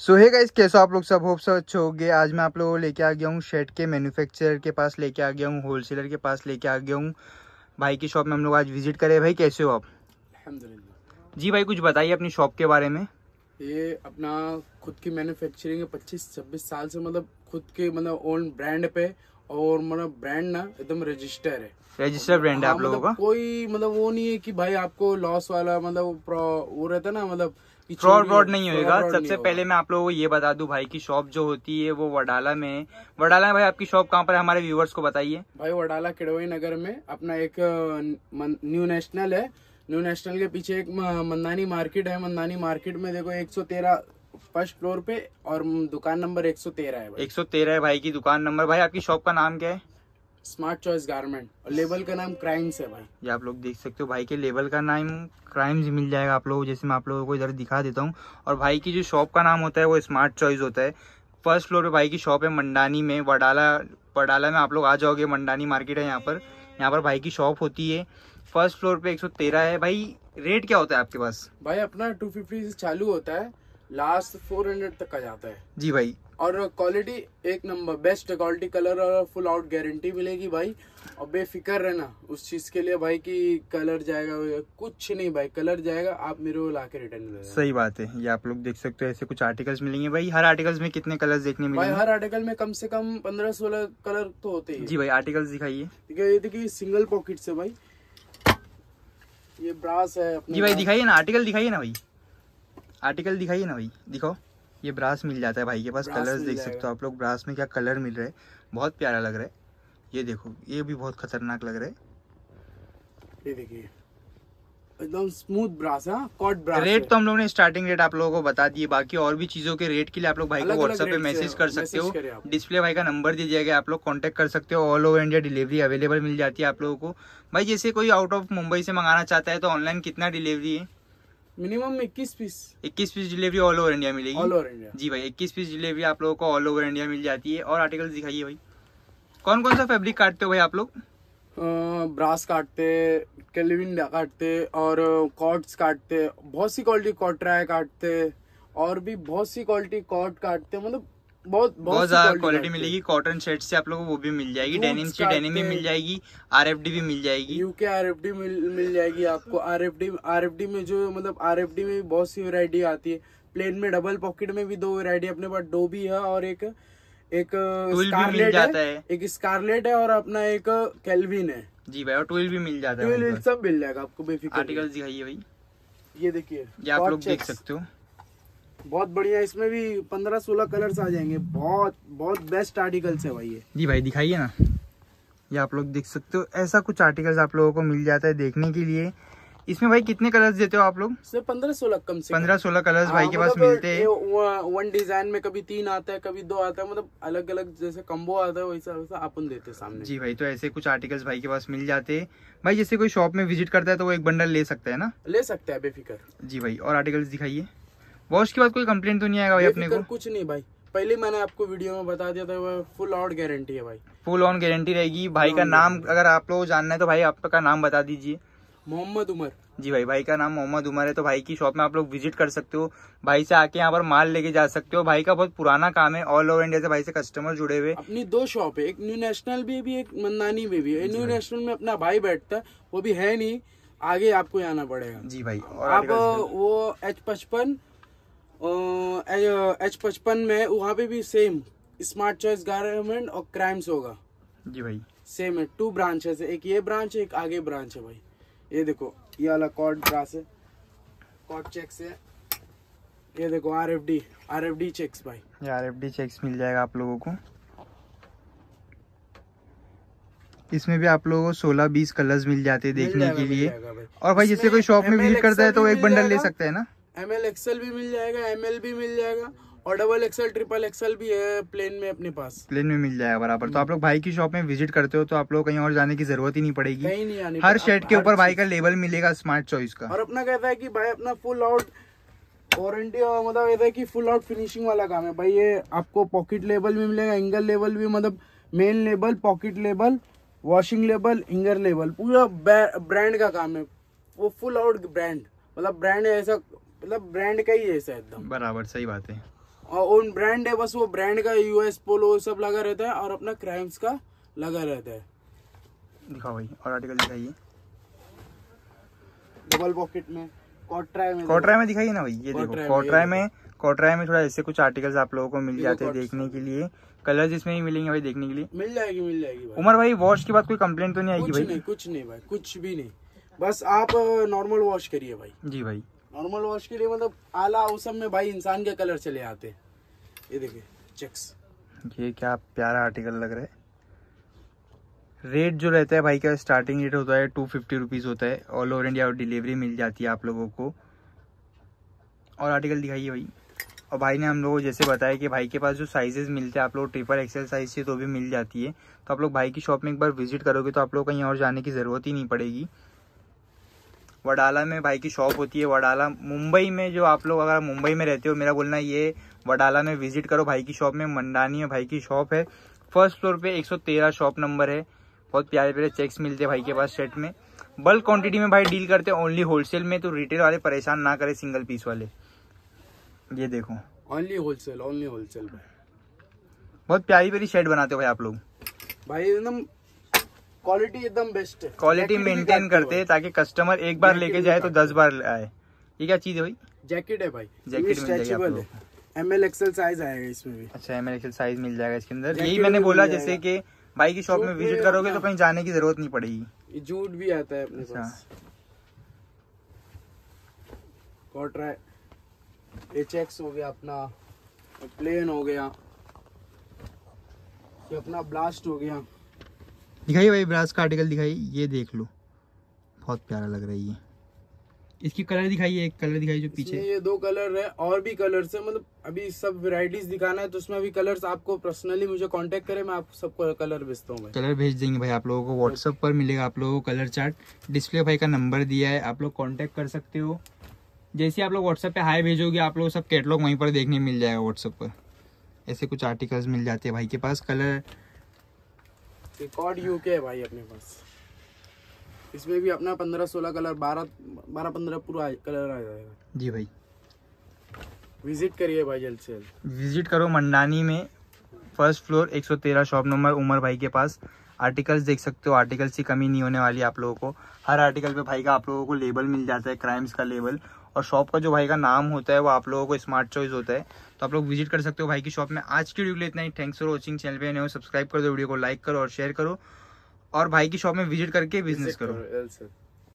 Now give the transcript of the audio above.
सो hey guys, कैसे हो आप लोग? सब होप सब अच्छे होंगे। आज मैं आप लोगों को लेके आ गया हूँ शर्ट के मैन्युफैक्चरर के पास, लेके आ गया हूँ होलसेलर के पास, लेके आ गया हूँ भाई की शॉप में। हम लोग आज विजिट करे। भाई कैसे हो आप? अल्हम्दुलिल्लाह। जी भाई, कुछ बताइए अपनी शॉप के बारे में। ये अपना खुद की मैन्युफैक्चरिंग है 25-26 साल से, मतलब खुद के मतलब ओन ब्रांड पे, और मतलब ब्रांड ना एकदम रजिस्टर है, रजिस्टर ब्रांड है आप लोगों का। कोई मतलब वो नहीं है कि भाई आपको लॉस वाला मतलब वो रहता ना, मतलब फ्रॉड व्रॉड नहीं होगा। सबसे पहले मैं आप लोगों को ये बता दूं, भाई की शॉप जो होती है वो वडाला में है। वडाला में भाई आपकी शॉप कहाँ पर है, हमारे व्यूवर्स को बताइए। भाई वडाला किडवई नगर में अपना एक न्यू नेशनल है, न्यू नेशनल के पीछे एक मंदानी मार्केट है। मंदानी मार्केट में देखो 113 फर्स्ट फ्लोर पे, और दुकान नंबर 113 है। 113 है भाई की दुकान नंबर। भाई आपकी शॉप का नाम क्या है? स्मार्ट चॉइस गारमेंट, और लेबल का नाम क्राइम्स है। भाई ये आप लोग देख सकते हो, भाई के लेबल का नाम क्राइम्स मिल जाएगा आप लोग, जैसे मैं आप लोगों को इधर दिखा देता हूँ। और भाई की जो शॉप का नाम होता है वो स्मार्ट चॉइस होता है। फर्स्ट फ्लोर पे भाई की शॉप है मंडानी में, वडाला में आप लोग आ जाओगे। मंडानी मार्केट है यहाँ पर, भाई की शॉप होती है। फर्स्ट फ्लोर पे 113 है। भाई रेट क्या होता है आपके पास? भाई अपना 250 से चालू होता है, लास्ट 400 तक का जाता है। जी भाई, और क्वालिटी एक नंबर, बेस्ट क्वालिटी, कलर और फुल आउट गारंटी मिलेगी भाई। और बेफिक्र रहना उस चीज के लिए भाई कि कलर जाएगा, कुछ नहीं भाई, कलर जाएगा, आप मेरे को लाके रिटर्न ले। सही बात है। ये आप लोग देख सकते हो, ऐसे कुछ आर्टिकल्स मिलेंगे भाई। हर आर्टिकल्स में कितने कलर्स देखने मिलेंगे? हर आर्टिकल में कम से कम 15-16 कलर तो होते ही। जी भाई, आर्टिकल्स दिखाइए। ये देखिए, सिंगल पॉकेट से भाई, ये ब्रास है। जी भाई दिखाइए ना, आर्टिकल दिखाइए ना भाई, आर्टिकल दिखाइए ना भाई, दिखाओ। ये ब्रास मिल जाता है भाई के पास, कलर्स देख सकते हो आप लोग। ब्रास में क्या कलर मिल रहे हैं, बहुत प्यारा लग रहा है। ये देखो, ये भी बहुत खतरनाक लग रहा है। ये देखिए, एकदम स्मूथ ब्रास है, कॉट ब्रास। रेट तो हम लोगों ने स्टार्टिंग रेट आप लोगों को बता दिए। बाकी और भी चीजों के रेट के लिए आप लोग भाई को व्हाट्सएप पे मैसेज कर सकते हो। डिस्प्ले भाई का नंबर दे दिया गया, आप लोग कांटेक्ट कर सकते हो। All over India delivery available मिल जाती है आप लोगों को। भाई जैसे कोई आउट ऑफ मुंबई से मंगाना चाहता है तो ऑनलाइन कितना डिलीवरी है? Minimum 21 piece delivery all over India मिलेगी। All over India. जी भाई, 21 पीस डिलीवरी आप लोगों को ऑल ओवर इंडिया मिल जाती है। और आर्टिकल्स दिखाइए भाई, कौन कौन सा फैब्रिक काटते हो भाई आप लोग? ब्रास काटते, केल्विन काटते, और कॉट्स काटते, बहुत सी क्वालिटी। कॉट्राय काटते, और भी बहुत सी क्वालिटी। कॉट काटते मतलब बहुत ज्यादा क्वालिटी मिलेगी। कॉटन शर्ट से आप लोगों को वो भी मिल जाएगी, डेनिम से डेनिम भी मिल जाएगी, आरएफडी भी मिल जाएगी, यूके आरएफडी मिल जाएगी आपको। आरएफडी में जो मतलब आरएफडी में भी बहुत सी वैरायटी आती है। प्लेन में डबल पॉकेट में भी दो वैरायटी अपने पास, डोबी है और एक स्कारलेट है, एक स्कारलेट है और अपना एक केल्विन है। जी भाई, और ट्विल भी मिल जाता है, सब मिल जाएगा आपको बेफिक्र। आर्टिकल दिखाइए भाई, ये देखिए, ये आप लोग देख सकते हो, बहुत बढ़िया। इसमें भी 15-16 कलर्स आ जाएंगे। बहुत बेस्ट आर्टिकल्स है भाई ये। जी भाई दिखाइए ना, ये आप लोग देख सकते हो, ऐसा कुछ आर्टिकल्स आप लोगों को मिल जाता है देखने के लिए। इसमें भाई कितने कलर्स देते हो आप लोग? 15-16 कम से 15-16 कलर्स भाई के पास मिलते हैं। वन डिजाइन में कभी 3 आता है, कभी 2 आता है, मतलब अलग अलग जैसे कम्बो आता है वैसा अपन देते हैं सामने। जी भाई, तो ऐसे कुछ आर्टिकल्स भाई के पास मिल जाते हैं। भाई जैसे कोई शॉप में विजिट करता है तो वो एक बंडल ले सकता है ना? ले सकता है बेफिक्र। जी भाई, और आर्टिकल्स दिखाइए। वॉश के बाद कोई कंप्लेंट तो नहीं आएगा भाई अपने को? कुछ नहीं भाई, पहले मैंने आपको वीडियो में बता दिया था, फुल आउट गारंटी है भाई, फुल ऑन गारंटी रहेगी। भाई का नाम अगर आप लोग जानना है तो भाई आपका नाम बता दीजिए। मोहम्मद उमर। जी भाई, भाई का नाम मोहम्मद उमर है। तो भाई की शॉप में आप लोग विजिट कर सकते हो, भाई से आके यहाँ पर माल लेके जा सकते हो। भाई का बहुत पुराना काम है, ऑल ओवर इंडिया से भाई से कस्टमर जुड़े हुए। अपनी 2 शॉप है, एक न्यू नेशनल भी है, एक मंदानी में भी है। न्यू नेशनल में अपना भाई बैठता है, वो भी है नहीं, आगे आपको आना पड़ेगा। जी भाई, आप वो H55 में, वहाँ पे भी सेम स्मार्ट चॉइस गारमेंट और क्राइम्स होगा। जी भाई सेम है, 2 ब्रांचेस है, एक ये ब्रांच है, एक आगे ब्रांच है भाई। ये देखो, ये वाला कॉर्ड ब्रास है, कॉर्ड चेक्स है। ये देखो आरएफडी चेक्स भाई, ये आरएफडी चेक्स मिल जाएगा आप लोगों को। इसमें भी आप लोगों को 16-20 कलर्स मिल जाते हैं देखने के लिए। और भाई जैसे कोई शॉप में विजिट करता है तो एक बंडल ले सकता है ना? ML XL भी मिल जाएगा, ML भी मिल जाएगा, और डबल XL ट्रिपल XL भी है प्लेन में अपने पास, प्लेन में मिल जाएगा बराबर। तो आप लोग भाई की शॉप में विजिट करते हो तो आप लोग कहीं और जाने की जरूरत ही नहीं पड़ेगी, कहीं नहीं आने। हर शर्ट के ऊपर भाई का लेबल मिलेगा स्मार्ट चॉइस का। और अपना कहता है कि भाई अपना फुल आउट वारंटी, मतलब कहता है कि फुल आउट फिनिशिंग वाला काम है भाई। ये आपको पॉकेट लेबल भी मिलेगा, एंगल लेबल भी, मतलब main label, pocket label, washing label, angle label, पूरा ब्रांड का काम है वो, फुल आउट ब्रांड, मतलब ब्रांड ऐसा, मतलब ब्रांड का ही ऐसा एकदम बराबर। सही बात है। और ओन ब्रांड है, बस वो ब्रांड का यूएस पोलो सब लगा रहता है और अपना क्राइम्स का लगा रहता है। दिखाओ भाई और आर्टिकल दिखाइए। डबल पॉकेट में कॉटराय में दिखाइए ना भाई, ये देखो कॉटराय में थोड़ा ऐसे कुछ आर्टिकल्स आप लोगों को मिल जाते हैं देखने के लिए। कलर्स इसमें ही मिलेंगे भाई देखने के लिए, मिल जाएगी भाई। उमर भाई वॉश के बाद कोई कंप्लेंट तो नहीं आएगी भाई? कुछ नहीं भाई, कुछ भी नहीं, बस आप नॉर्मल वॉश करिए भाई। जी भाई नॉर्मल वॉश के लिए मतलब आला वो सब में भाई इंसान के कलर चले आते। ये देखिए चेक्स, ये क्या प्यारा आर्टिकल लग रहा है। रेट जो रहता है भाई का स्टार्टिंग रेट होता है 250 रुपीज़ होता है, ऑल ओवर इंडिया और डिलीवरी मिल जाती है आप लोगों को। और आर्टिकल दिखाइए भाई। और भाई ने हम लोग जैसे बताया कि भाई के पास जो साइजेस मिलते हैं आप लोग ट्रिपल एक्सेल साइज से तो भी मिल जाती है, तो आप लोग भाई की शॉप में एक बार विजिट करोगे तो आप लोग कहीं और जाने की ज़रूरत ही नहीं पड़ेगी। वडाला में भाई की शॉप होती है, वडाला मुंबई में। जो आप लोग अगर मुंबई में रहते हो, मेरा बोलना ये, वडाला में विजिट करो भाई की शॉप में। मंडानी में भाई की शॉप है, फर्स्ट फ्लोर पे 113 शॉप नंबर है। बहुत प्यारे प्यारे चेक्स मिलते हैं भाई के पास सेट में। बल्क क्वांटिटी में भाई डील करते हैं ओनली होलसेल में, तो रिटेल वाले परेशान ना करें सिंगल पीस वाले। ये देखो ओनली होलसेल भाई। बहुत प्यारी प्यारी शेड बनाते हो भाई आप लोग भाई, एकदम क्वालिटी एकदम बेस्ट है। क्वालिटी मेंटेन करते हैं ताकि कस्टमर एक बार लेके जाए तो 10 बार आए। ये क्या चीज है भाई? जैकेट है भाई, जैकेट मिल जाएगी आप लोग। एमएल एक्सेल साइज आएगा इसमें भी। अच्छा एमएल एक्सेल साइज मिल जाएगा इसके अंदर। यही मैंने बोला जैसे कि भाई की शॉप में विजिट करोगे तो कहीं जाने की जरूरत नहीं पड़ेगी। जूट भी आता है अपने पास। कॉटराय एचएक्स हो गया अपना, प्लेन हो गया, ये अपना ब्लास्ट हो गया। दिखाइए भाई ब्रास का आर्टिकल दिखाइए। ये देख लो बहुत प्यारा लग रहा है ये। इसकी कलर दिखाइए, एक कलर दिखाइए जो पीछे। ये 2 कलर है और भी कलर्स है, मतलब अभी सब वैरायटीज दिखाना है तो उसमें भी कलर्स आपको पर्सनली मुझे कांटेक्ट करें, मैं आपको सबको कलर भेजता हूँ। कलर भेज देंगे भाई आप लोगों को, व्हाट्सअप पर मिलेगा आप लोगों को कलर चार्ट। डिस्प्ले भाई का नंबर दिया है, आप लोग कॉन्टेक्ट कर सकते हो। जैसे आप लोग व्हाट्सअप पे हाई भेजोगे आप लोग सब कैटलॉग वहीं पर देखने मिल जाएगा। व्हाट्सअप पर ऐसे कुछ आर्टिकल्स मिल जाते हैं भाई के पास। कलर रिकॉर्ड यूके है भाई अपने पास, इसमें भी अपना 15-16 कलर, 12-15 पूरा कलर आ जाएगा। जी भाई विजिट करिए भाई, जल्द से जल्द विजिट करो मंडानी में, first floor 113 shop number Umar भाई के पास। आर्टिकल्स देख सकते हो, आर्टिकल्स की कमी नहीं होने वाली आप लोगों को। हर आर्टिकल पे भाई का आप लोगों को लेबल मिल जाता है, क्राइम्स का लेबल। और शॉप का जो भाई का नाम होता है वो आप लोगों को स्मार्ट चॉइस होता है, तो आप लोग विजिट कर सकते हो भाई की शॉप में। आज की वीडियो के लिए इतना ही। Thanks for watching. चैनल पे नए हो सब्सक्राइब कर दो, वीडियो को लाइक करो और शेयर करो, और भाई की शॉप में विजिट करके बिजनेस करो।